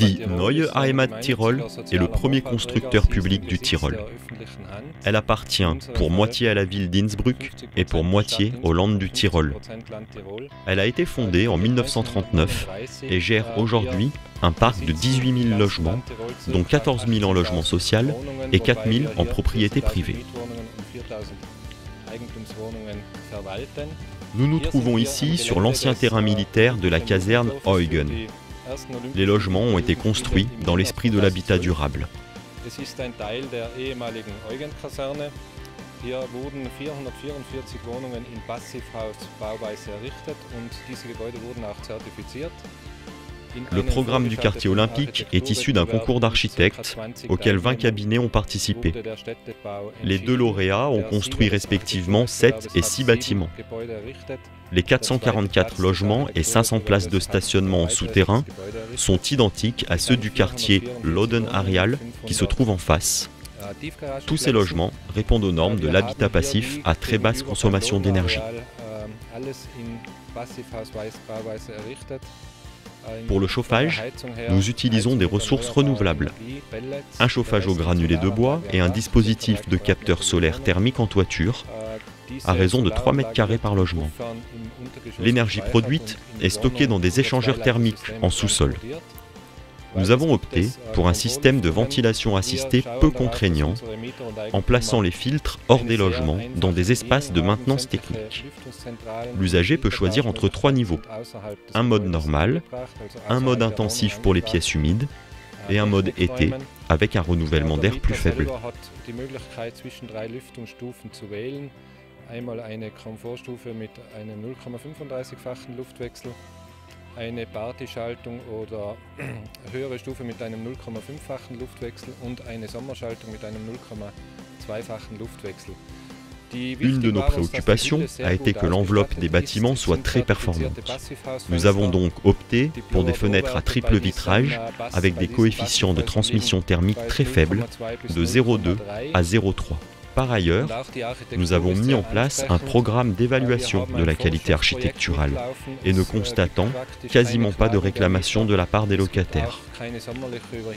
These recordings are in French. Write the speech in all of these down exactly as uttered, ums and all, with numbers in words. Die neue Heimat Tirol est le premier constructeur public du Tirol. Elle appartient pour moitié à la ville d'Innsbruck et pour moitié au Land du Tirol. Elle a été fondée en mille neuf cent trente-neuf et gère aujourd'hui un parc de dix-huit mille logements, dont quatorze mille en logement social et quatre mille en propriété privée. Nous nous trouvons ici sur l'ancien terrain militaire de la caserne Eugen. Les logements ont été construits dans l'esprit de l'habitat durable. Hier wurden vierhundertvierundvierzig Wohnungen in Passivhausbauweise errichtet und diese Gebäude wurden auch zertifiziert. Le programme du quartier olympique est issu d'un concours d'architectes auquel vingt cabinets ont participé. Les deux lauréats ont construit respectivement sept et six bâtiments. Les quatre cent quarante-quatre logements et cinq cents places de stationnement en souterrain sont identiques à ceux du quartier Lodenareal qui se trouve en face. Tous ces logements répondent aux normes de l'habitat passif à très basse consommation d'énergie. Pour le chauffage, nous utilisons des ressources renouvelables, un chauffage au granulé de bois et un dispositif de capteurs solaires thermiques en toiture, à raison de trois mètres carrés par logement. L'énergie produite est stockée dans des échangeurs thermiques en sous-sol. Nous avons opté pour un système de ventilation assistée peu contraignant, en plaçant les filtres hors des logements dans des espaces de maintenance technique. L'usager peut choisir entre trois niveaux, un mode normal, un mode intensif pour les pièces humides et un mode été avec un renouvellement d'air plus faible. Eine Partyschaltung oder höhere Stufe mit einem null Komma fünf-fachen Luftwechsel und eine Sommerschaltung mit einem null Komma zwei-fachen Luftwechsel. Une de nos préoccupations a été que l'enveloppe des bâtiments soit très performante. Nous avons donc opté pour des fenêtres à triple vitrage avec des coefficients de transmission thermique très faibles, de zéro virgule deux à zéro virgule trois. Par ailleurs, nous avons mis en place un programme d'évaluation de la qualité architecturale et ne constatons quasiment pas de réclamations de la part des locataires.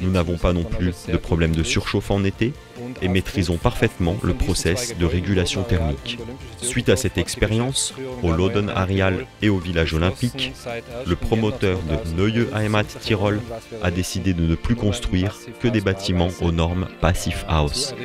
Nous n'avons pas non plus de problème de surchauffe en été et maîtrisons parfaitement le process de régulation thermique. Suite à cette expérience, au Lodenareal et au village olympique, le promoteur de Neue Heimat Tirol a décidé de ne plus construire que des bâtiments aux normes Passivhaus.